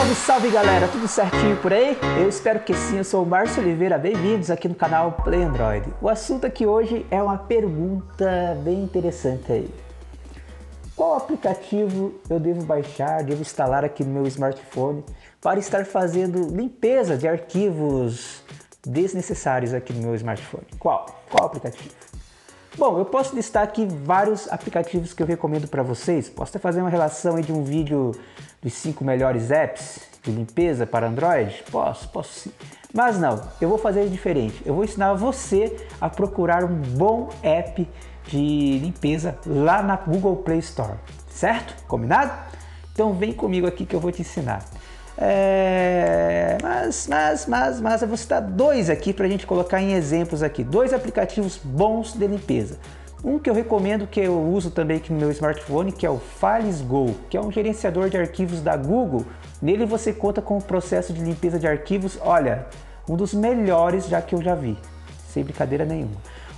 Salve, salve galera, tudo certinho por aí? Eu espero que sim, eu sou o Márcio Oliveira, bem-vindos aqui no canal Play Android. O assunto aqui hoje é uma pergunta bem interessante aí. Qual aplicativo eu devo baixar, devo instalar aqui no meu smartphone para estar fazendo limpeza de arquivos desnecessários aqui no meu smartphone? Qual aplicativo? Bom, eu posso listar aqui vários aplicativos que eu recomendo para vocês. Posso até fazer uma relação aí de um vídeo dos 5 melhores apps de limpeza para Android. Posso sim. Mas não, eu vou fazer diferente. Eu vou ensinar você a procurar um bom app de limpeza lá na Google Play Store. Certo? Combinado? Então vem comigo aqui que eu vou te ensinar. Mas eu vou citar dois aqui para a gente colocar em exemplos aqui, dois aplicativos bons de limpeza. Um que eu recomendo, que eu uso também aqui no meu smartphone, que é o Files Go, que é um gerenciador de arquivos da Google. Nele você conta com o processo de limpeza de arquivos, olha, um dos melhores que eu já vi, sem brincadeira nenhuma.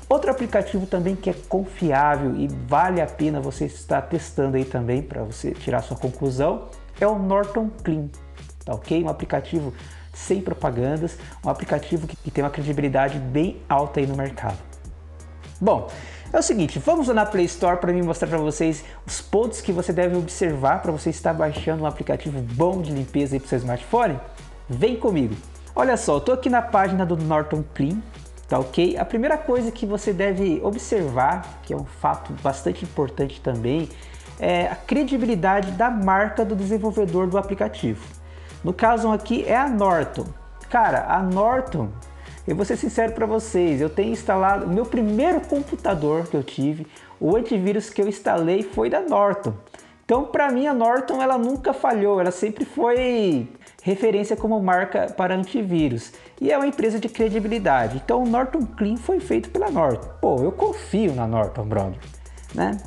Outro aplicativo também que é confiável e vale a pena você estar testando aí também para você tirar sua conclusão é o Norton Clean. Tá ok? Um aplicativo sem propagandas, um aplicativo que tem uma credibilidade bem alta aí no mercado. Bom, é o seguinte, vamos lá na Play Store para mim mostrar para vocês os pontos que você deve observar para você estar baixando um aplicativo bom de limpeza aí para o seu smartphone. Vem comigo. Olha só, eu tô aqui na página do Norton Clean, tá ok? A primeira coisa que você deve observar, que é um fato bastante importante também, é a credibilidade da marca do desenvolvedor do aplicativo. No caso aqui é a Norton. Cara, a Norton, eu vou ser sincero para vocês, eu tenho instalado, o meu primeiro computador que eu tive, o antivírus que eu instalei foi da Norton. Então para mim a Norton ela nunca falhou, ela sempre foi referência como marca para antivírus. E é uma empresa de credibilidade, então o Norton Clean foi feito pela Norton. Pô, eu confio na Norton, brother, né?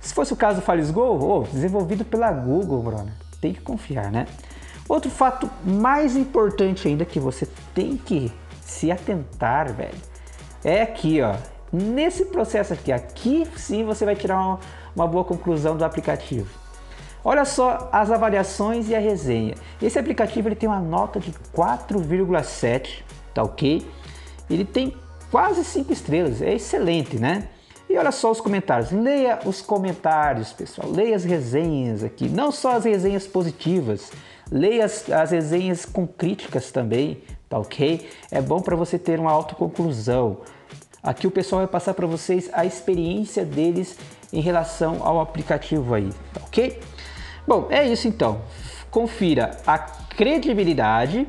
Se fosse o caso do Files Go, desenvolvido pela Google, brother, tem que confiar, né? Outro fato mais importante ainda que você tem que se atentar, velho, é aqui, ó, nesse processo aqui, sim você vai tirar uma boa conclusão do aplicativo. Olha só as avaliações e a resenha. Esse aplicativo ele tem uma nota de 4,7, tá ok? Ele tem quase 5 estrelas, é excelente, né? E olha só os comentários, leia os comentários, pessoal, leia as resenhas aqui, não só as resenhas positivas, leia as resenhas com críticas também, tá ok? É bom para você ter uma autoconclusão. Aqui o pessoal vai passar para vocês a experiência deles em relação ao aplicativo aí, tá ok? Bom, é isso então, confira a credibilidade,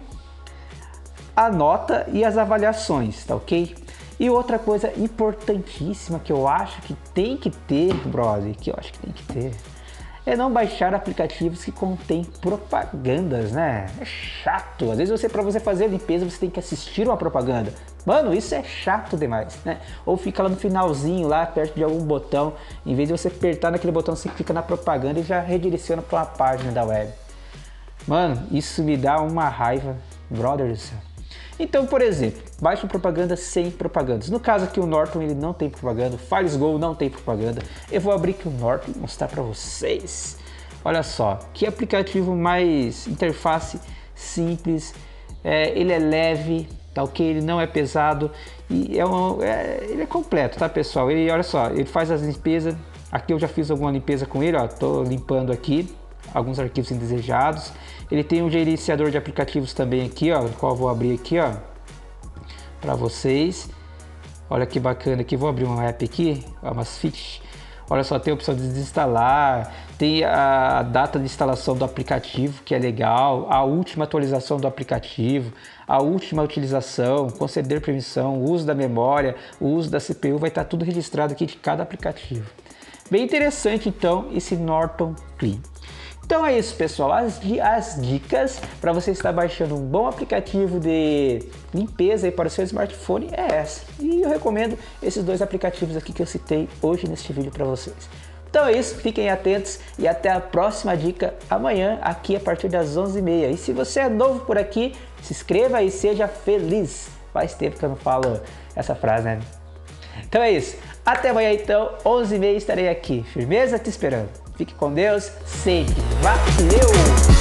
a nota e as avaliações, tá ok? E outra coisa importantíssima que eu acho que tem que ter, brother, é não baixar aplicativos que contêm propagandas, né? É chato. Às vezes para você fazer a limpeza, você tem que assistir uma propaganda. Mano, isso é chato demais, né? Ou fica lá no finalzinho, lá perto de algum botão. Em vez de você apertar naquele botão, você clica na propaganda e já redireciona para uma página da web. Mano, isso me dá uma raiva, brother do céu. Então, por exemplo, baixa propaganda sem propagandas. No caso aqui o Norton ele não tem propaganda, o Files Go não tem propaganda. Eu vou abrir aqui o Norton e mostrar para vocês. Olha só, que aplicativo mais interface simples, ele é leve, tá ok? Ele não é pesado e ele é completo, tá pessoal? Ele, olha só, ele faz as limpezas, aqui eu já fiz alguma limpeza com ele, ó, tô limpando aqui alguns arquivos indesejados. Ele tem um gerenciador de aplicativos também aqui, ó, no qual eu vou abrir aqui, ó, para vocês. Olha que bacana aqui, vou abrir uma app aqui, Amazfit. Olha só, tem a opção de desinstalar, tem a data de instalação do aplicativo, que é legal, a última atualização do aplicativo, a última utilização, conceder permissão, o uso da memória, o uso da CPU, vai estar tudo registrado aqui de cada aplicativo. Bem interessante então esse Norton Clean. Então é isso, pessoal, as dicas para você estar baixando um bom aplicativo de limpeza aí para o seu smartphone é essa. E eu recomendo esses dois aplicativos aqui que eu citei hoje neste vídeo para vocês. Então é isso, fiquem atentos e até a próxima dica amanhã aqui a partir das 11h30. E se você é novo por aqui, se inscreva e seja feliz. Faz tempo que eu não falo essa frase, né? Então é isso, até amanhã então, 11h30 estarei aqui, firmeza te esperando. Fique com Deus, sempre. Valeu!